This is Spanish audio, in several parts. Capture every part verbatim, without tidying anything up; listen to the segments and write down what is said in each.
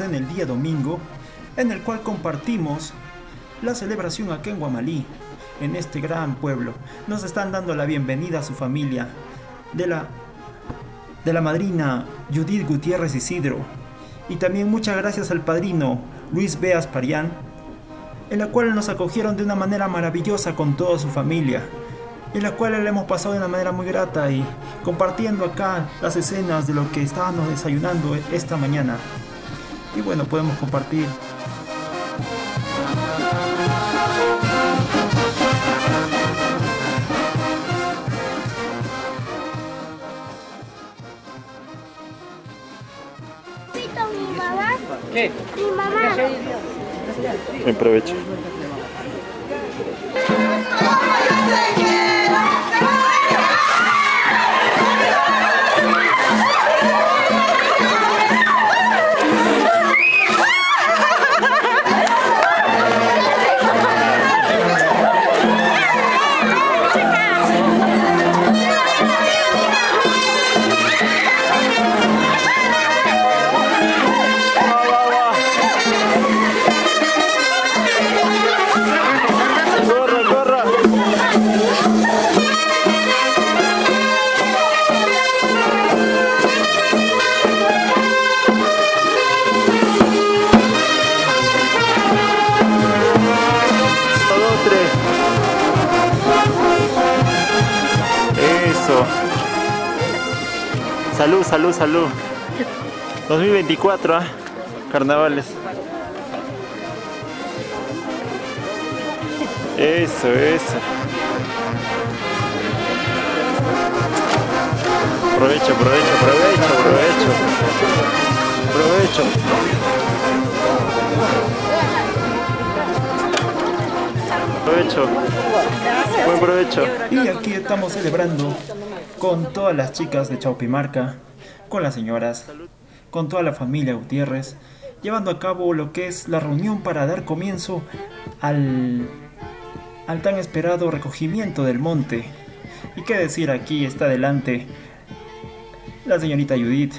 En el día domingo, en el cual compartimos la celebración aquí en Huamalí, en este gran pueblo. Nos están dando la bienvenida a su familia de la, de la madrina Judith Gutiérrez Isidro, y también muchas gracias al padrino Luis Beas Parián, en la cual nos acogieron de una manera maravillosa con toda su familia, en la cual la hemos pasado de una manera muy grata y compartiendo acá las escenas de lo que estábamos desayunando esta mañana. Y bueno, podemos compartir. ¿Mi mamá? ¿Qué? Mi mamá. En provecho. Salud, salud, salud. dos mil veinticuatro, ¿eh? Carnavales. Eso, eso. Provecho, provecho, provecho, provecho. Provecho. Provecho. Buen provecho. Y aquí estamos celebrando con todas las chicas de Chaupimarca, con las señoras, con toda la familia Gutiérrez, llevando a cabo lo que es la reunión para dar comienzo al, al tan esperado recogimiento del monte. Y qué decir, aquí está delante la señorita Judith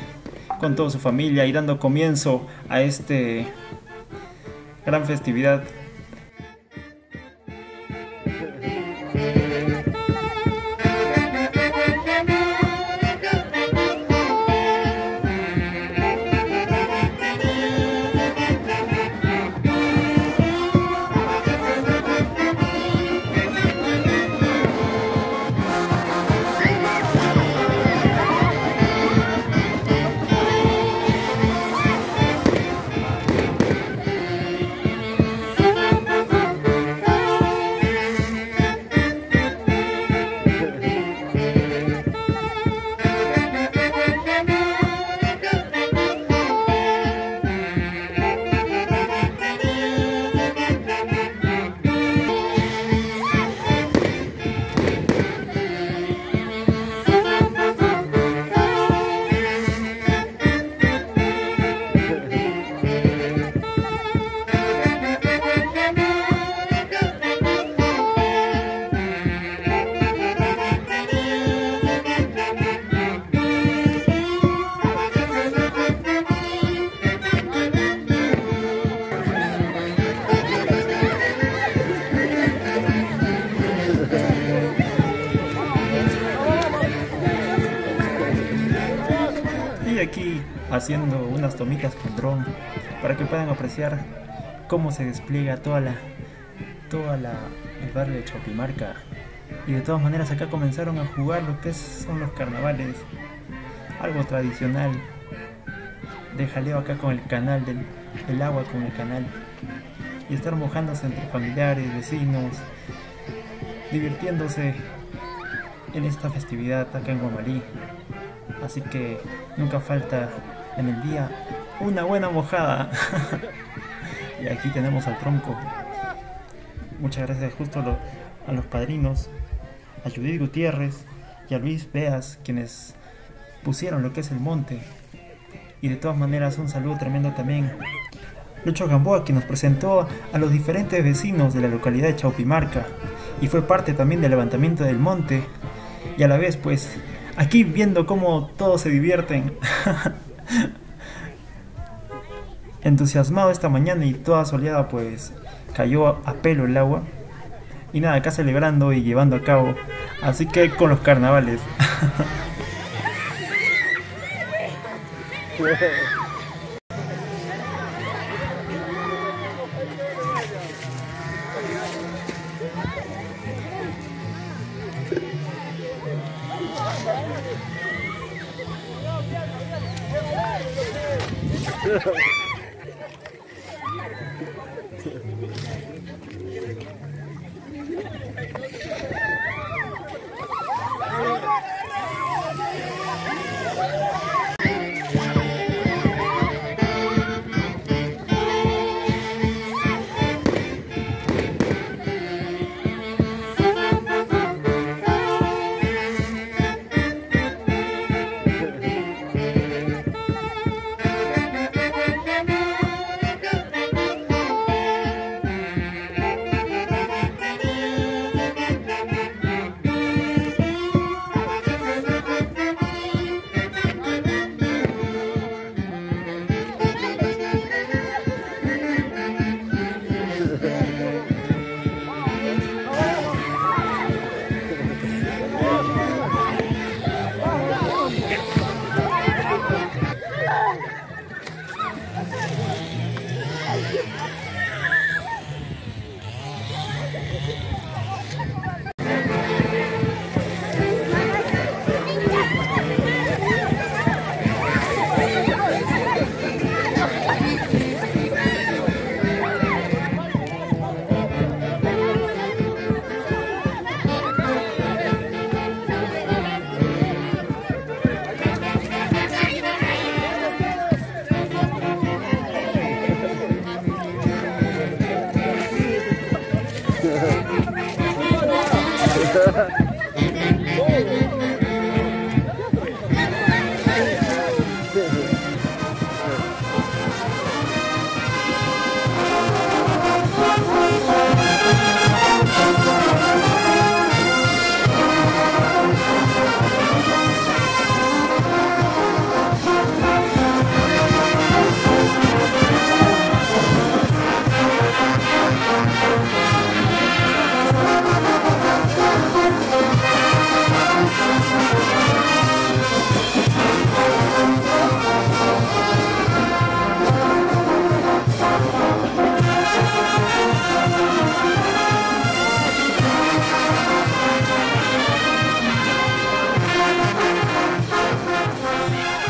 con toda su familia y dando comienzo a este gran festividad. Haciendo unas tomitas con dron para que puedan apreciar cómo se despliega toda la toda la el barrio de Chaupimarca. Y de todas maneras acá comenzaron a jugar lo que son los carnavales, algo tradicional de jaleo acá con el canal del, del agua, con el canal, y estar mojándose entre familiares, vecinos, divirtiéndose en esta festividad acá en Huamalí. Así que nunca falta en el día una buena mojada. Y aquí tenemos al tronco. Muchas gracias justo a, lo, a los padrinos, a Judith Gutiérrez y a Luis Beas, quienes pusieron lo que es el monte. Y de todas maneras un saludo tremendo también Lucho Gamboa, quien nos presentó a los diferentes vecinos de la localidad de Chaupimarca y fue parte también del levantamiento del monte. Y a la vez pues aquí viendo cómo todos se divierten. Entusiasmado esta mañana y toda soleada, pues cayó a pelo el agua. Y nada, acá celebrando y llevando a cabo, así que con los carnavales.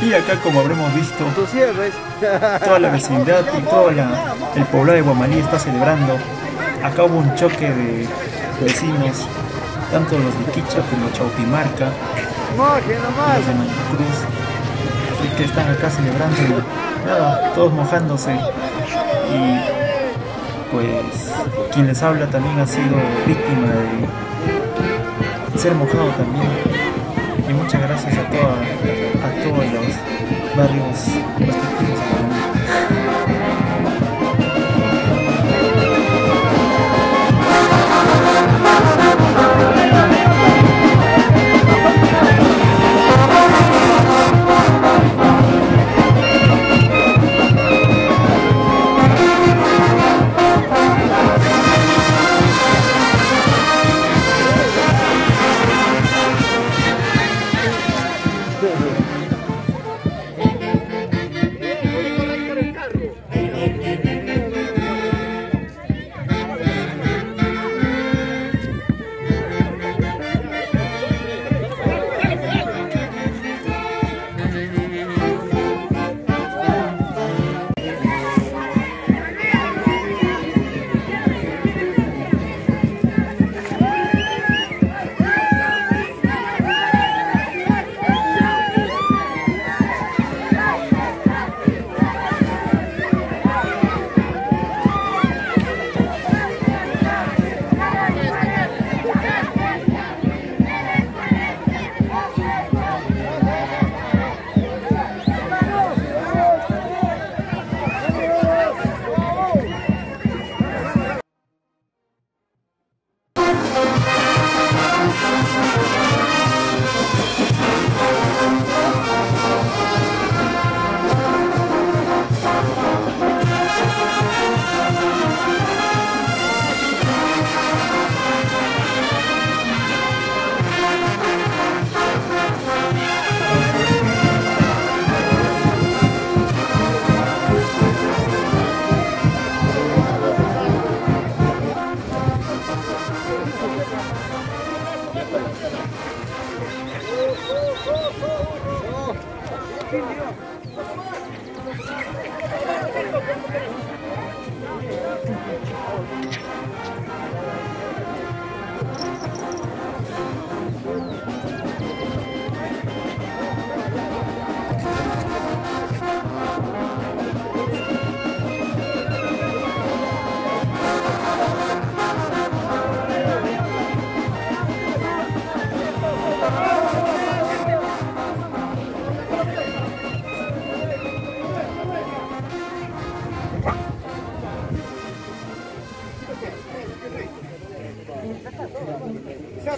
Y acá, como habremos visto, toda la vecindad y todo la, el poblado de Huamalí está celebrando. Acá hubo un choque de vecinos, tanto los de Quicha como Chaupimarca, los de Manta Cruz, así que están acá celebrando y nada, todos mojándose. Y pues quien les habla también ha sido víctima de ser mojado también. Y muchas gracias a, toda, a todos los barrios respectivos a Huamalí.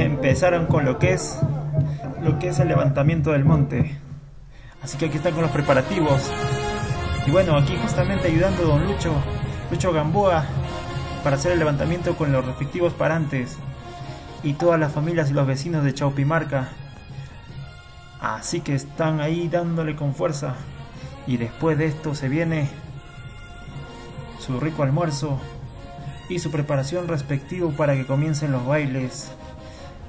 Empezaron con lo que es lo que es el levantamiento del monte, así que aquí están con los preparativos. Y bueno, aquí justamente ayudando a don Lucho Lucho Gamboa para hacer el levantamiento con los respectivos parantes y todas las familias y los vecinos de Chaupimarca, así que están ahí dándole con fuerza. Y después de esto se viene su rico almuerzo y su preparación respectivo para que comiencen los bailes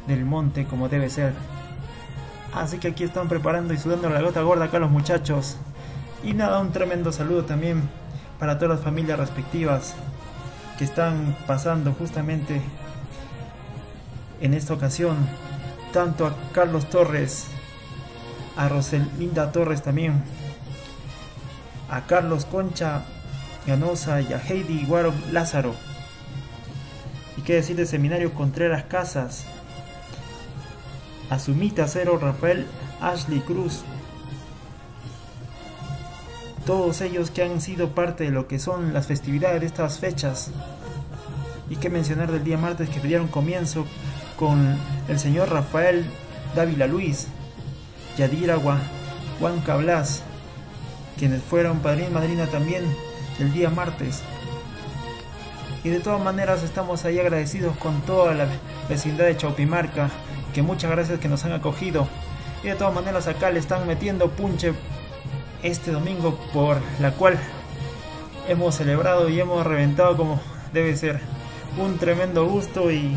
del monte como debe ser. Así que aquí están preparando y sudando la gota gorda acá los muchachos. Y nada, un tremendo saludo también para todas las familias respectivas que están pasando justamente en esta ocasión tanto a Carlos Torres, a Roselinda Torres también, a Carlos Concha Ganosa y a Heidi Guaro Lázaro. Y qué decir de seminario Contreras Casas, Asumita Cero, Rafael, Ashley Cruz. Todos ellos que han sido parte de lo que son las festividades de estas fechas. Y que mencionar del día martes, que dieron comienzo con el señor Rafael Dávila Luis, Yadiragua, Juan Cablas, quienes fueron padrino y madrina también el día martes. Y de todas maneras estamos ahí agradecidos con toda la vecindad de Chaupimarca, que muchas gracias que nos han acogido. Y de todas maneras acá le están metiendo punche este domingo, por la cual hemos celebrado y hemos reventado como debe ser. Un tremendo gusto y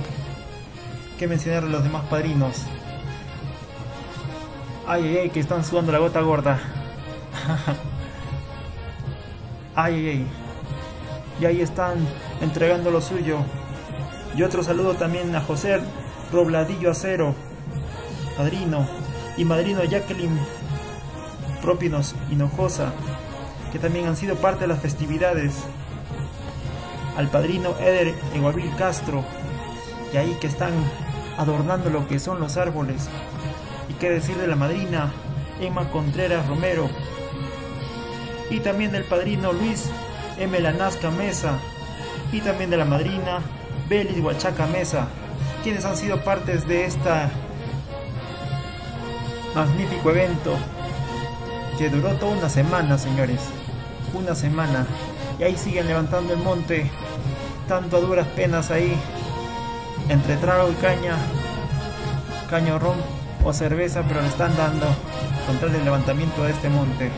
que mencionar a los demás padrinos. Ay, ay, ay, que están sudando la gota gorda. Ay, ay, ay. Y ahí están entregando lo suyo. Y otro saludo también a José Robladillo Acero, padrino, y madrino Jacqueline Propinos Hinojosa, que también han sido parte de las festividades. Al padrino Eder Eguavil Castro, y ahí que están adornando lo que son los árboles. Y qué decir de la madrina Emma Contreras Romero, y también del padrino Luis M. Lanazca Mesa, y también de la madrina Belis Huachaca Mesa, quienes han sido partes de este magnífico evento que duró toda una semana, señores, una semana. Y ahí siguen levantando el monte, tanto a duras penas ahí, entre trago y caña, caña o ron o cerveza, pero le están dando contra el levantamiento de este monte.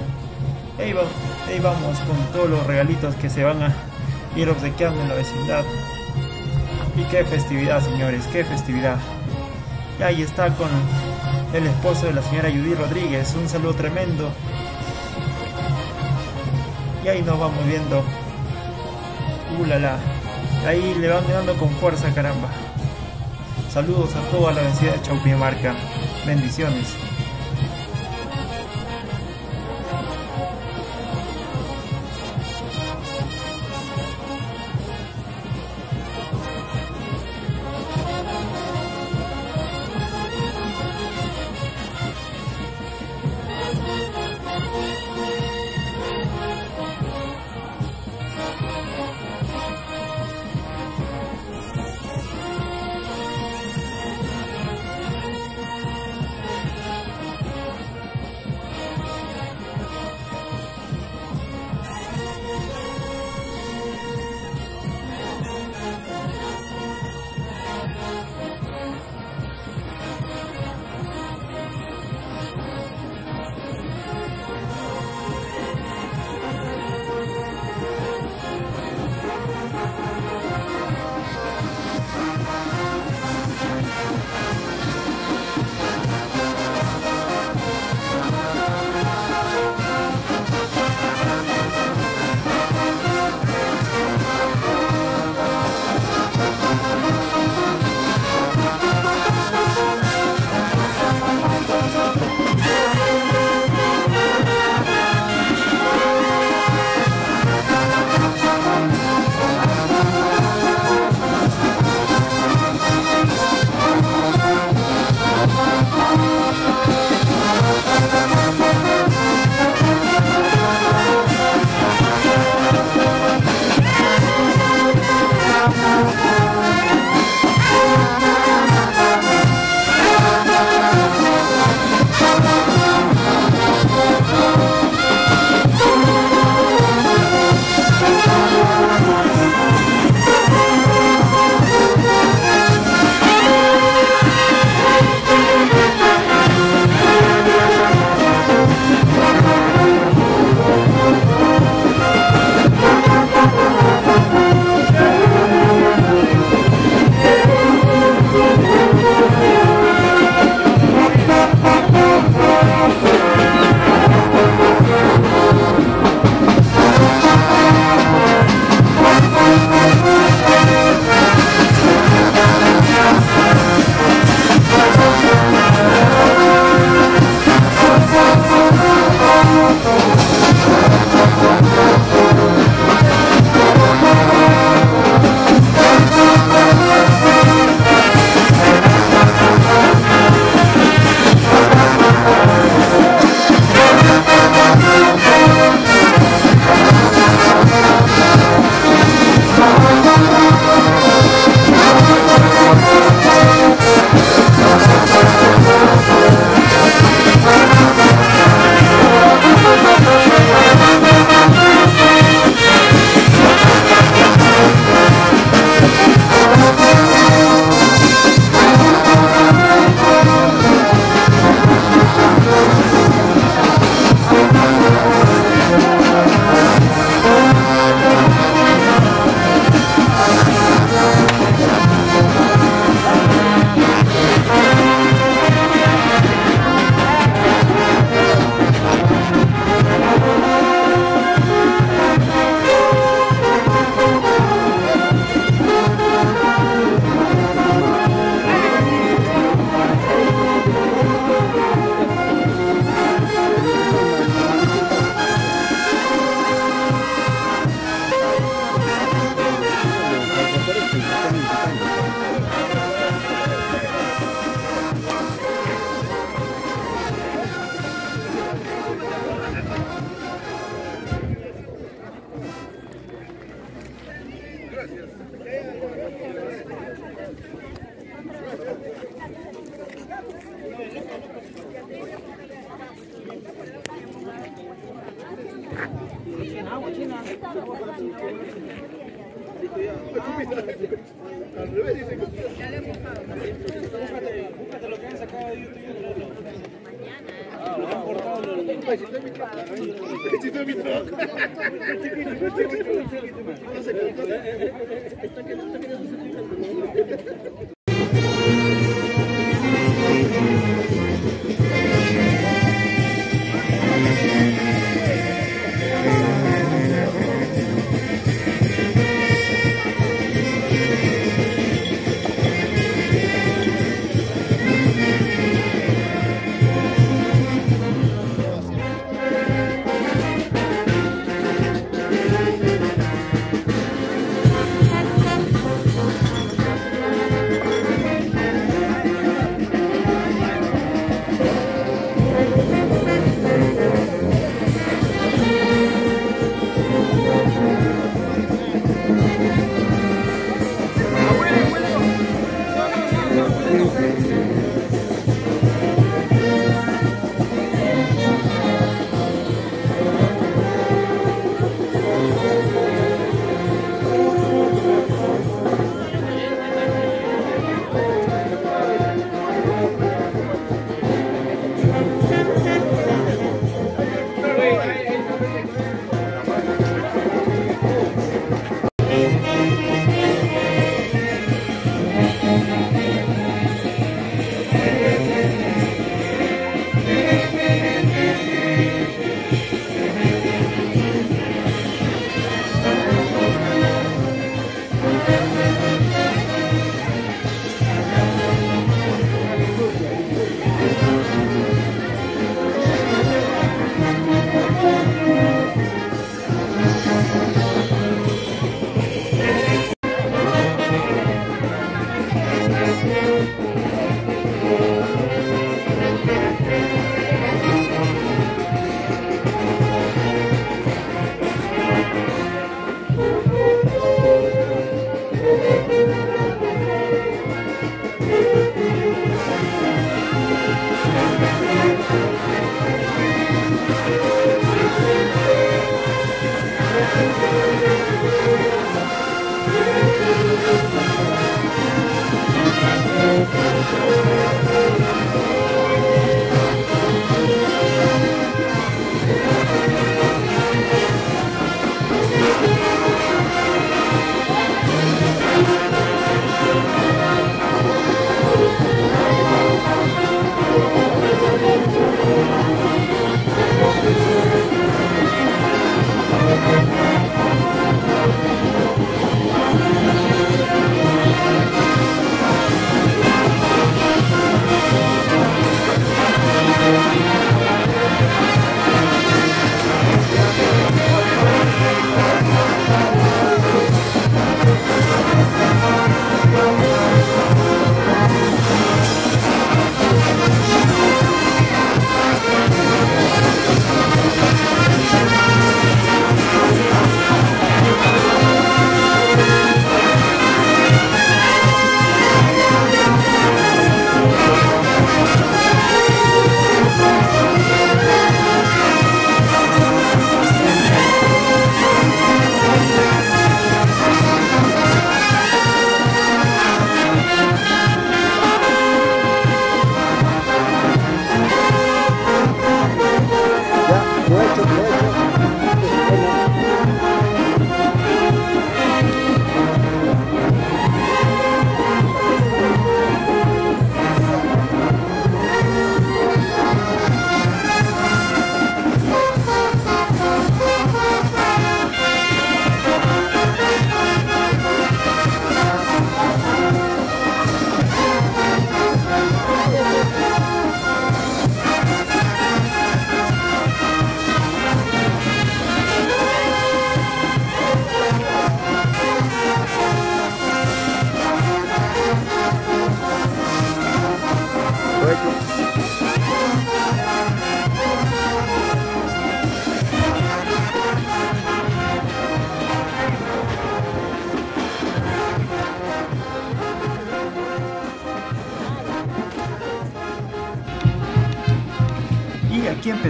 Ahí, va, ahí vamos con todos los regalitos que se van a ir obsequiando en la vecindad. Y qué festividad, señores, qué festividad. Y ahí está con el esposo de la señora Judith Rodríguez, un saludo tremendo. Y ahí nos vamos viendo. Uh, la, la. Ahí le van dando con fuerza, caramba. Saludos a toda la vecindad de Chaupimarca. Bendiciones.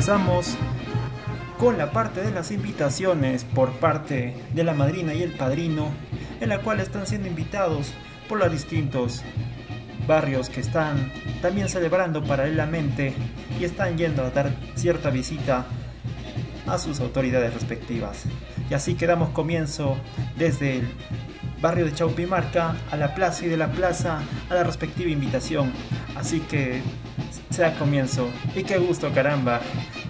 Empezamos con la parte de las invitaciones por parte de la madrina y el padrino, en la cual están siendo invitados por los distintos barrios que están también celebrando paralelamente y están yendo a dar cierta visita a sus autoridades respectivas. Y así que damos comienzo desde el barrio de Chaupimarca a la plaza y de la plaza a la respectiva invitación. Así que se da comienzo. Y qué gusto, caramba,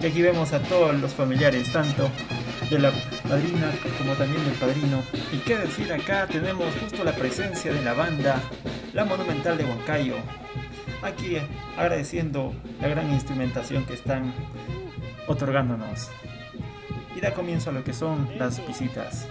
que aquí vemos a todos los familiares, tanto de la madrina como también del padrino. Y qué decir, acá tenemos justo la presencia de la banda La Monumental de Huancayo, aquí agradeciendo la gran instrumentación que están otorgándonos. Y da comienzo a lo que son las visitas.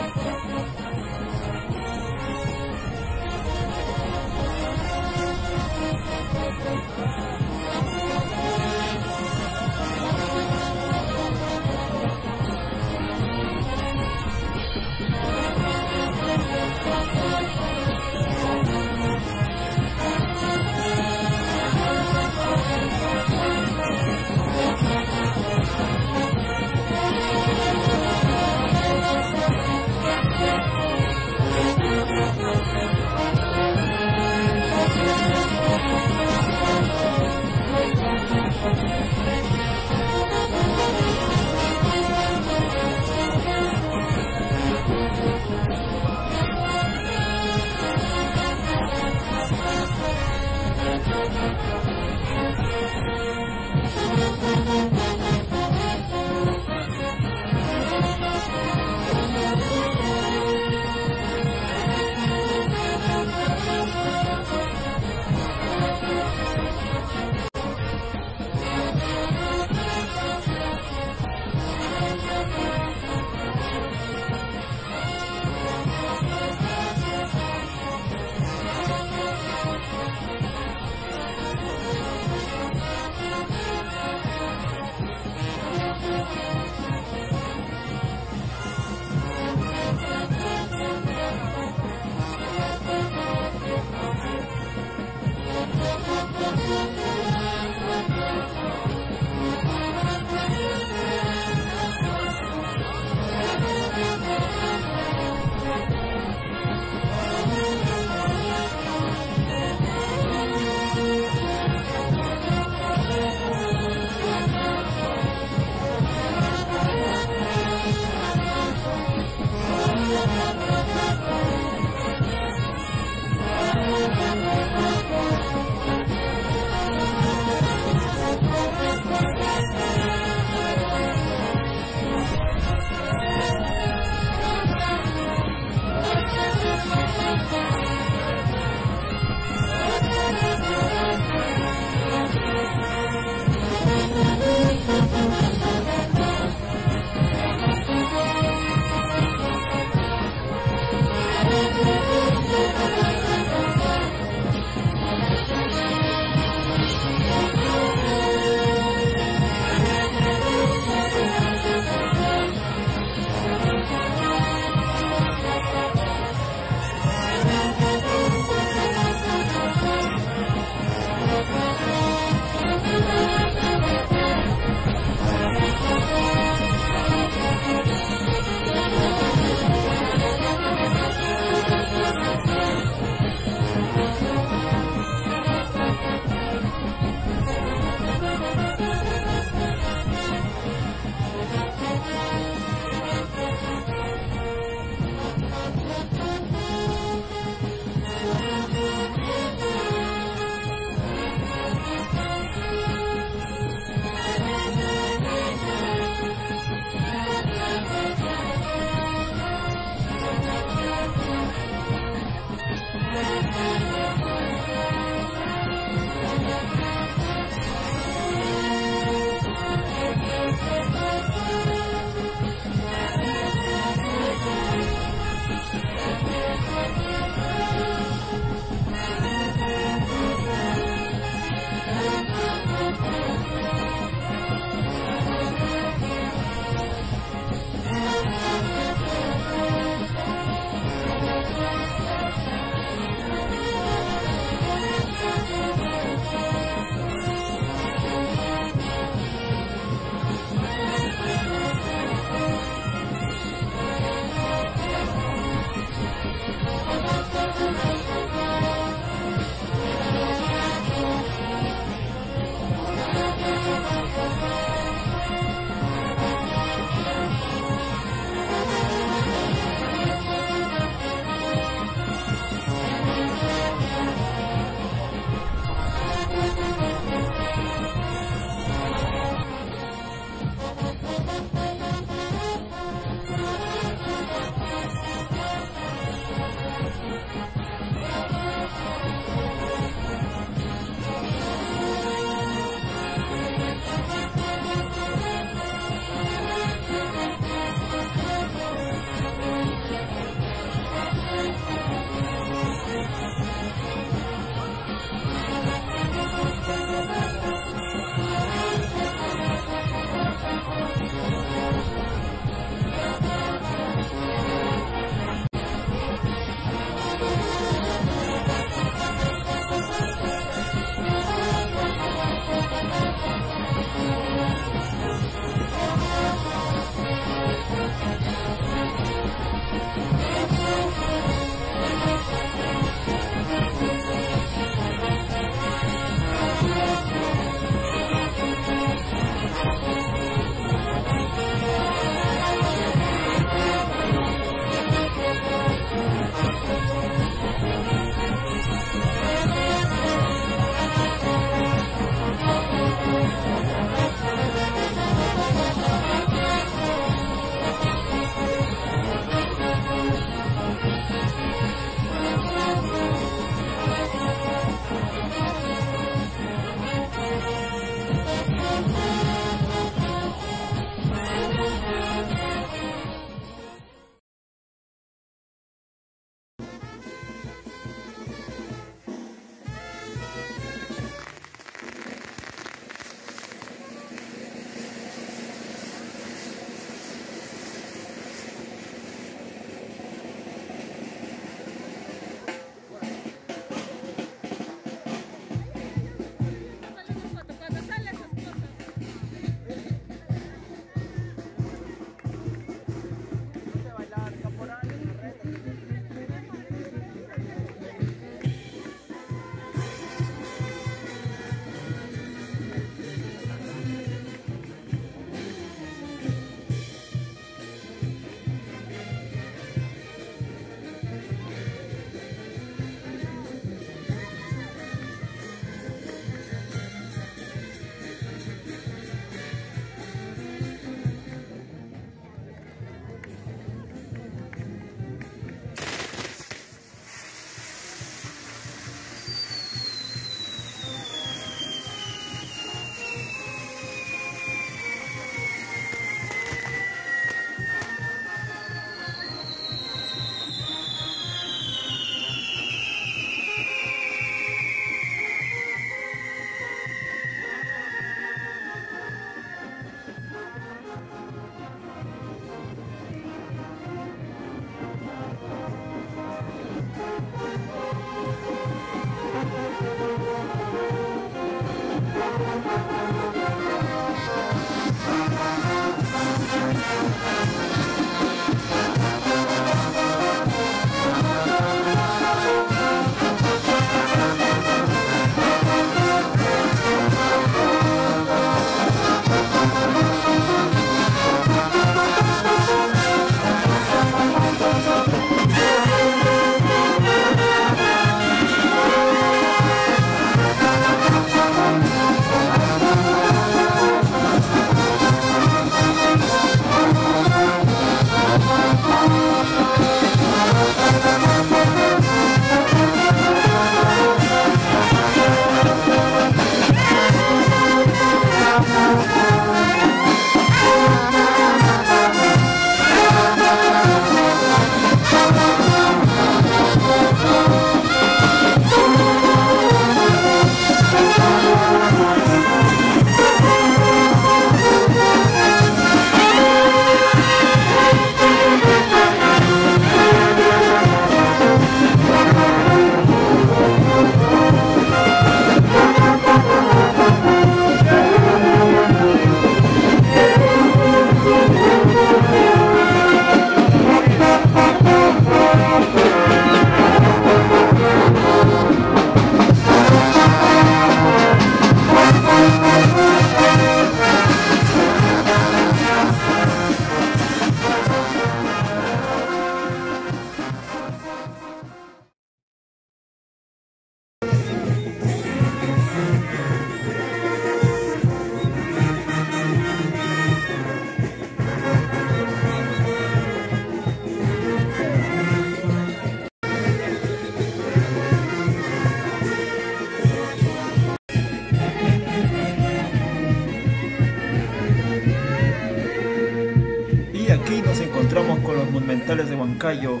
monumentales de Huancayo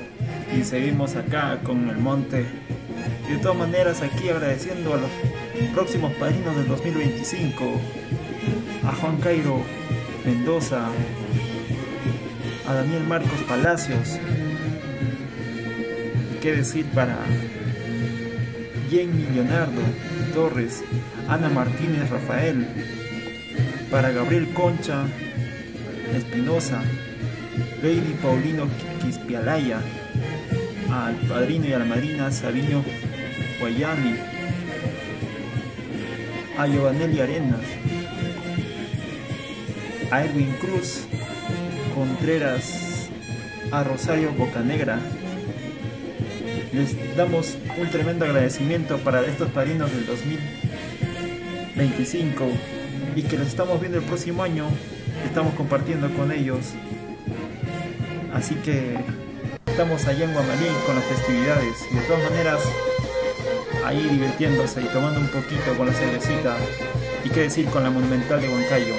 y seguimos acá con el monte. De todas maneras, aquí agradeciendo a los próximos padrinos del dos mil veinticinco, a Juan Cairo Mendoza, a Daniel Marcos Palacios, qué decir para Jenny Leonardo Torres, Ana Martínez Rafael, para Gabriel Concha Espinosa, Lady Paulino Quispialaya, al padrino y a la madrina Sabino Guayami, a Giovanelli Arenas, a Edwin Cruz Contreras, a Rosario Bocanegra. Les damos un tremendo agradecimiento para estos padrinos del dos mil veinticinco y que los estamos viendo el próximo año, estamos compartiendo con ellos. Así que estamos allá en Huamalí con las festividades y de todas maneras ahí divirtiéndose y tomando un poquito con la cervecita y qué decir con la monumental de Huancayo.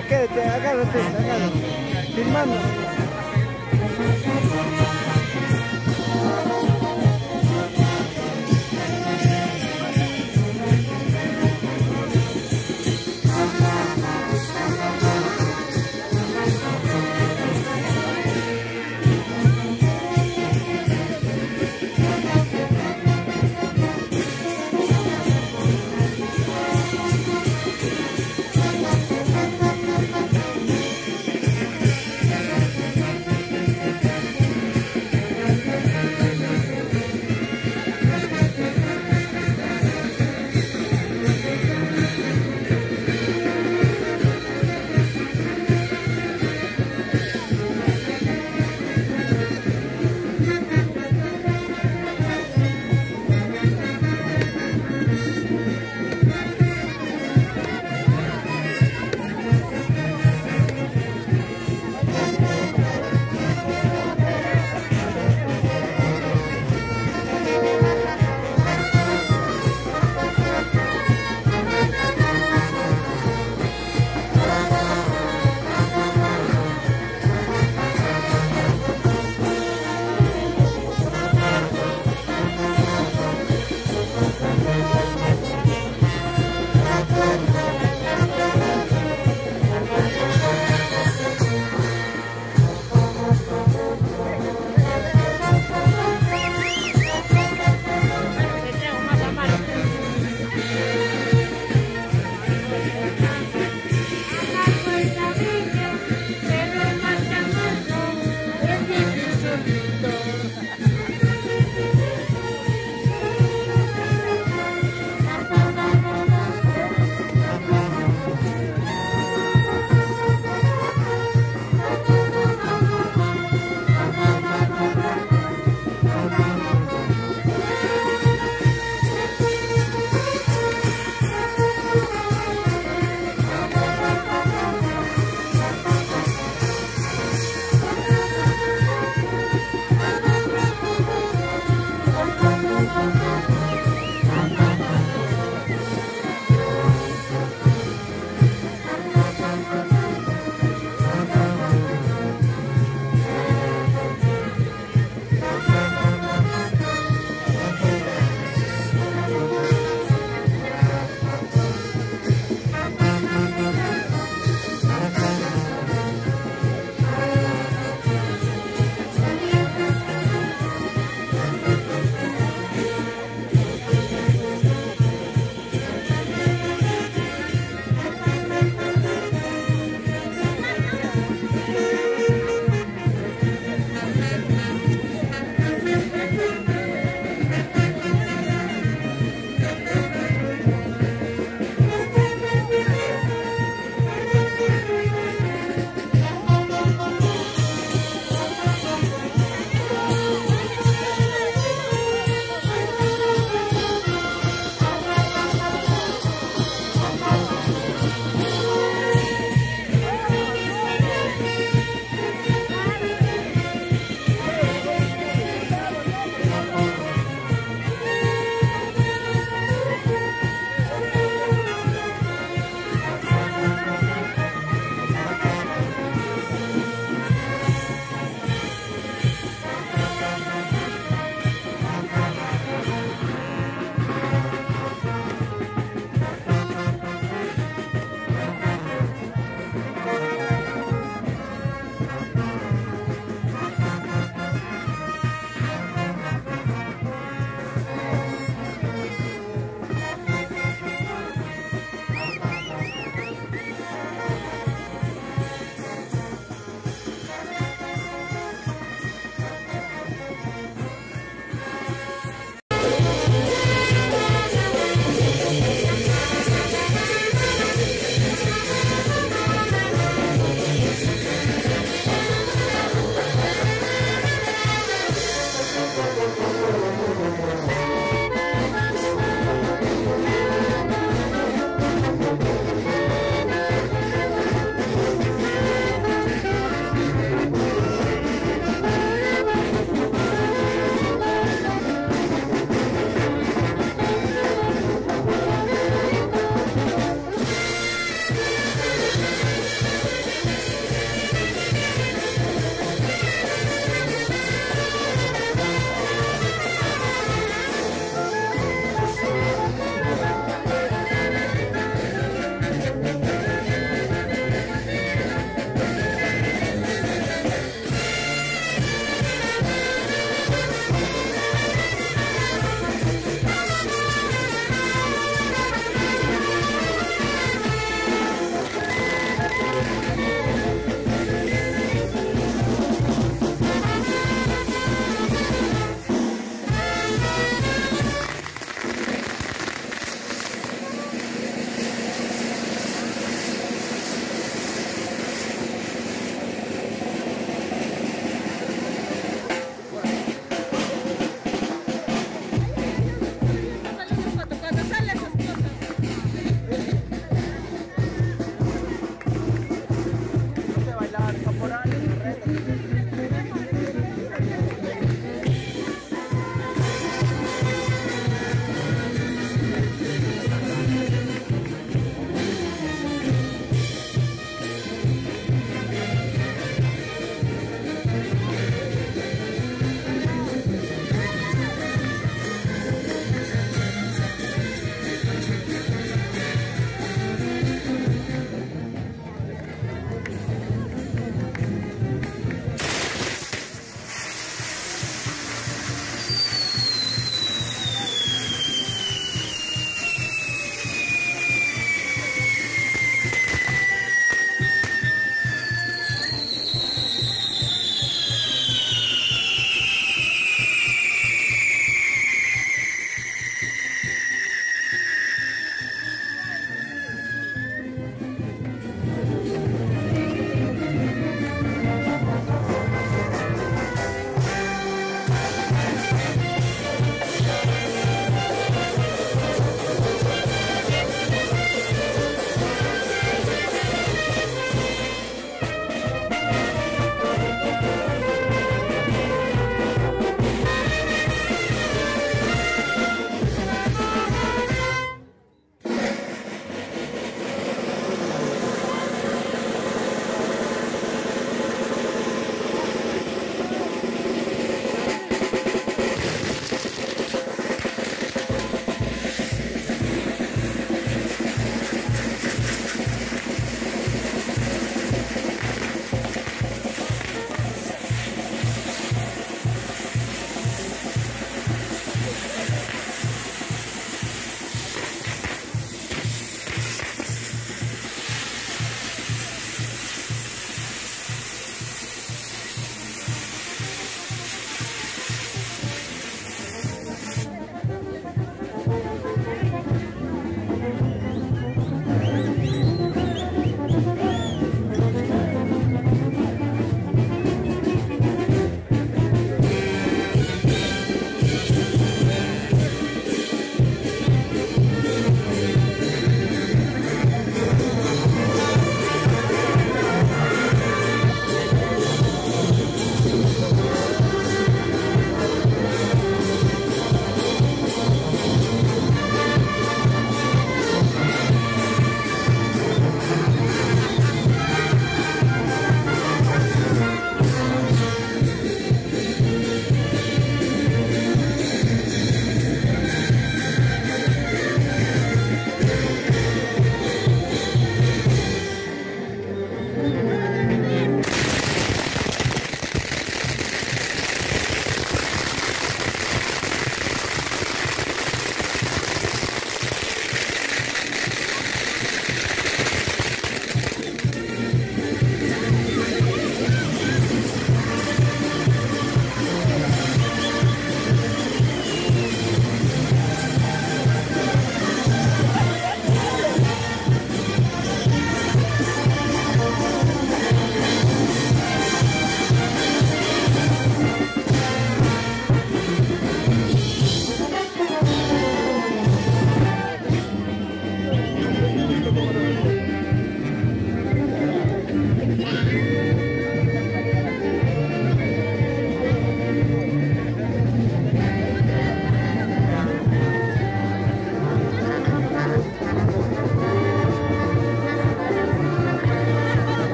compadre, quédate, agárrate, agárrate, firmando.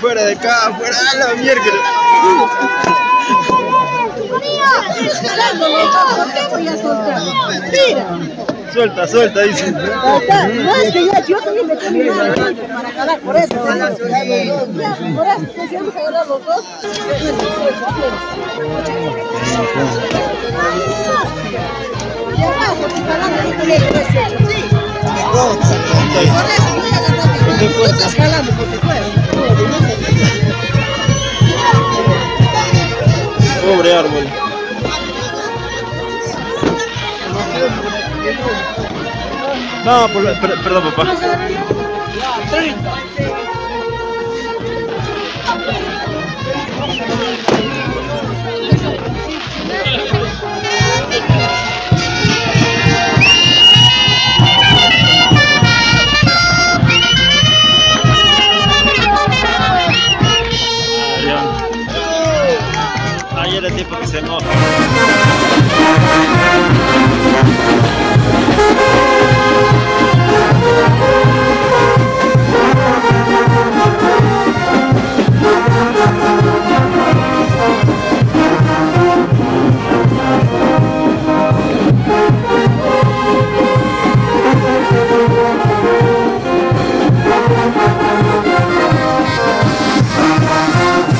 Fuera de acá, fuera de la mierda. Suelta, suelta, dice. No, es que ya, yo también me cambié para acabar, por eso. Por eso, deseamos agarrar los dos. Ya bajo, si paramos, sí. Por eso, voy a estás jalando porque puedes. Pobre árbol. No, por la, per, perdón, papá. Ahí era tiempo que se moja. We'll be right back.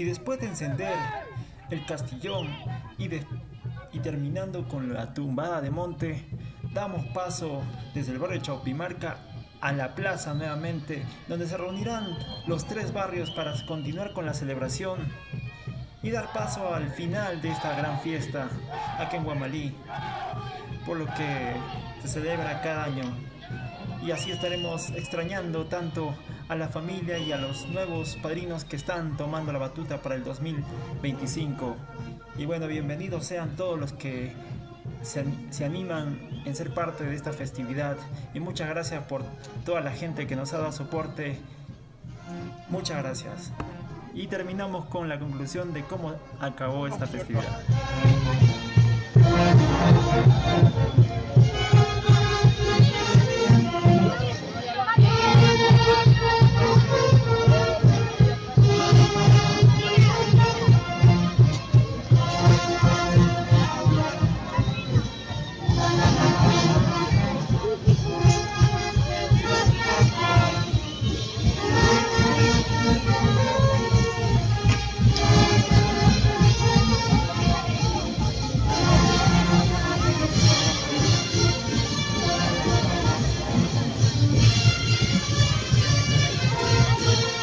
y después de encender el castillón y, de, y terminando con la tumbada de monte, damos paso desde el barrio Chaupimarca a la plaza nuevamente, donde se reunirán los tres barrios para continuar con la celebración y dar paso al final de esta gran fiesta aquí en Huamalí, por lo que se celebra cada año. Y así estaremos extrañando tanto a la familia y a los nuevos padrinos que están tomando la batuta para el dos mil veinticinco. Y bueno, bienvenidos sean todos los que se, se animan en ser parte de esta festividad. Y muchas gracias por toda la gente que nos ha dado soporte. Muchas gracias. Y terminamos con la conclusión de cómo acabó esta festividad.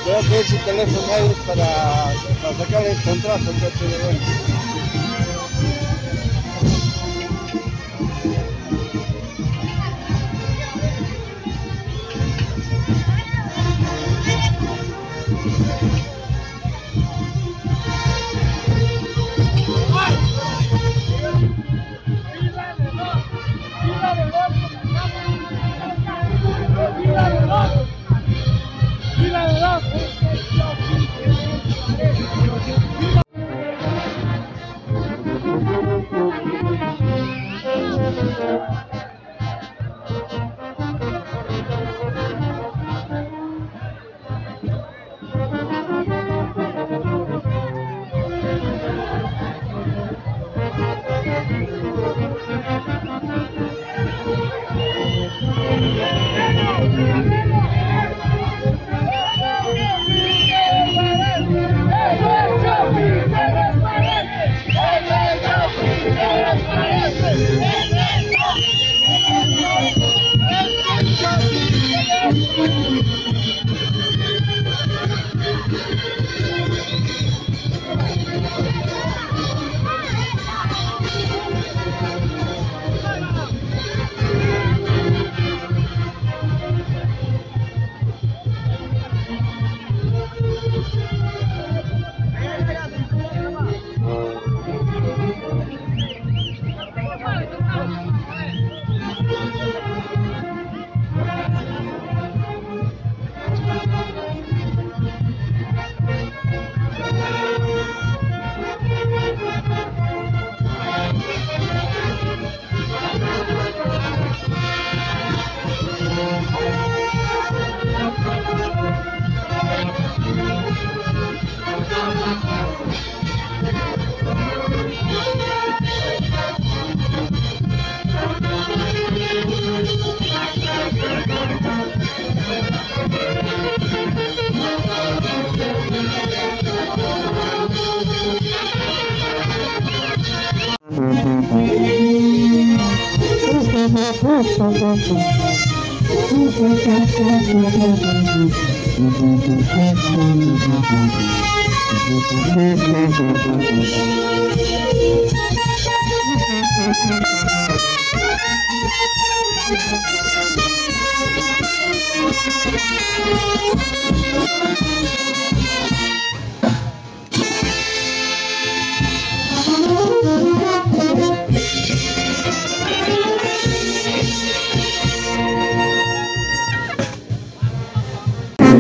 Creo que ese teléfono ahí es para, para sacar el contrato que tiene bueno.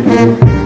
Thank you.